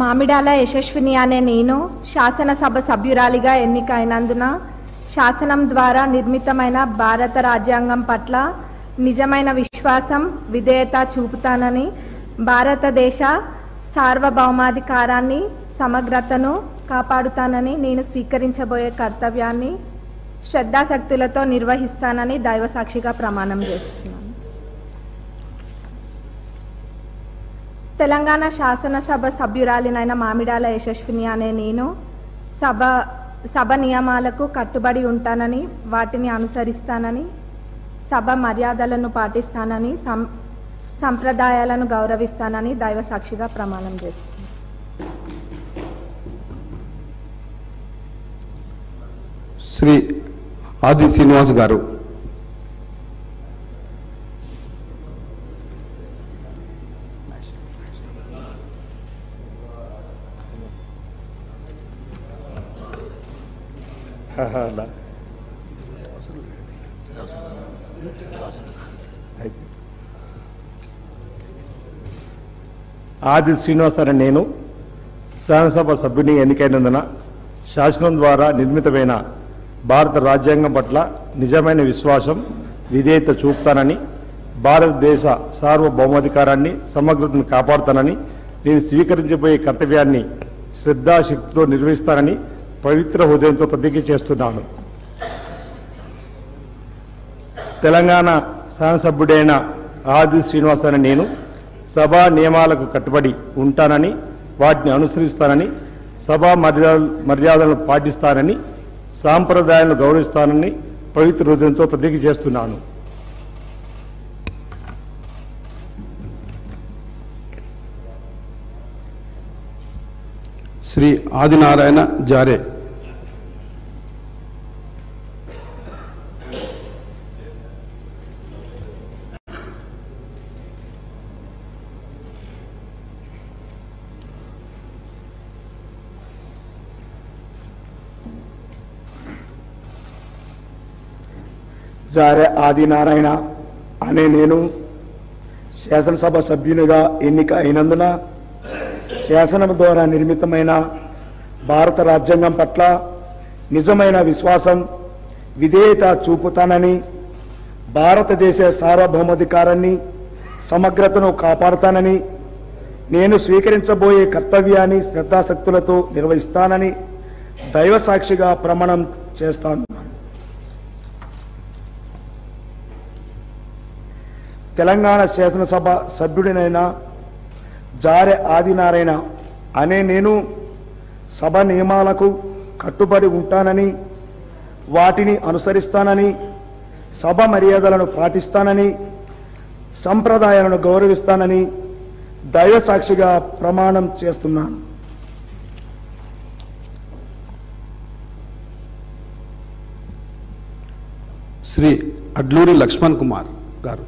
మామిడాల యశస్విని అనే నేను శాసనసభ సభ్యురాలిగా ఎన్నికైనందున శాసనం ద్వారా నిర్మితమైన భారత రాజ్యాంగం పట్ల నిజమైన విశ్వాసం విధేయత చూపుతానని భారతదేశ సార్వభౌమాధికారాన్ని సమగ్రతను కాపాడుతానని నేను స్వీకరించబోయే కర్తవ్యాన్ని శ్రద్ధాశక్తులతో నిర్వహిస్తానని దైవసాక్షిగా ప్రమాణం చేస్తున్నాను. తెలంగాణ శాసనసభ సభ్యురాలినైన మామిడాల యశస్విని అనే నేను సభ నియమాలకు కట్టుబడి ఉంటానని వాటిని అనుసరిస్తానని సభ మర్యాదలను పాటిస్తానని సంప్రదాయాలను గౌరవిస్తానని దైవసాక్షిగా ప్రమాణం చేస్తున్నాను. శ్రీ ఆది శ్రీనివాస్ గారు. ఆది శ్రీనివాస్ అనే నేను శాసనసభ సభ్యుని ఎన్నికైనందున శాసనం ద్వారా నిర్మితమైన భారత రాజ్యాంగం పట్ల నిజమైన విశ్వాసం విధేయత చూపుతానని భారతదేశ సార్వభౌమాధికారాన్ని సమగ్రతను కాపాడుతానని నేను స్వీకరించబోయే కర్తవ్యాన్ని శ్రద్ధాశక్తితో నిర్వహిస్తానని పవిత్ర హృదయంతో ప్రతిజ్ఞ చేస్తున్నాను. తెలంగాణ శాసనసభ్యుడైన ఆది శ్రీనివాస్ అనే నేను సభా నియమాలకు కట్టుబడి ఉంటానని వాటిని అనుసరిస్తానని సభా మర్యాదలను పాటిస్తానని సాంప్రదాయాలను గౌరవిస్తానని పవిత్ర హృదయంతో ప్రతిజ్ఞ చేస్తున్నాను. శ్రీ ఆదినారాయణ జారే. జారే ఆదినారాయణ అనే నేను శాసనసభ సభ్యునిగా ఎన్నిక అయినందున శాసనం ద్వారా నిర్మితమైన భారత రాజ్యాంగం పట్ల నిజమైన విశ్వాసం విధేయత చూపుతానని భారతదేశ సార్వభౌమాధికారాన్ని సమగ్రతను కాపాడుతానని నేను స్వీకరించబోయే కర్తవ్యాన్ని శ్రద్ధాశక్తులతో నిర్వహిస్తానని దైవసాక్షిగా ప్రమాణం చేస్తాను. తెలంగాణ శాసనసభ సభ్యుడినైన జారే ఆదినారాయణ అనే నేను సభ నియమాలకు కట్టుబడి ఉంటానని వాటిని అనుసరిస్తానని సభ మర్యాదలను పాటిస్తానని సంప్రదాయాలను గౌరవిస్తానని దైవసాక్షిగా ప్రమాణం చేస్తున్నాను. శ్రీ అడ్లూరి లక్ష్మణ్ కుమార్ గారు.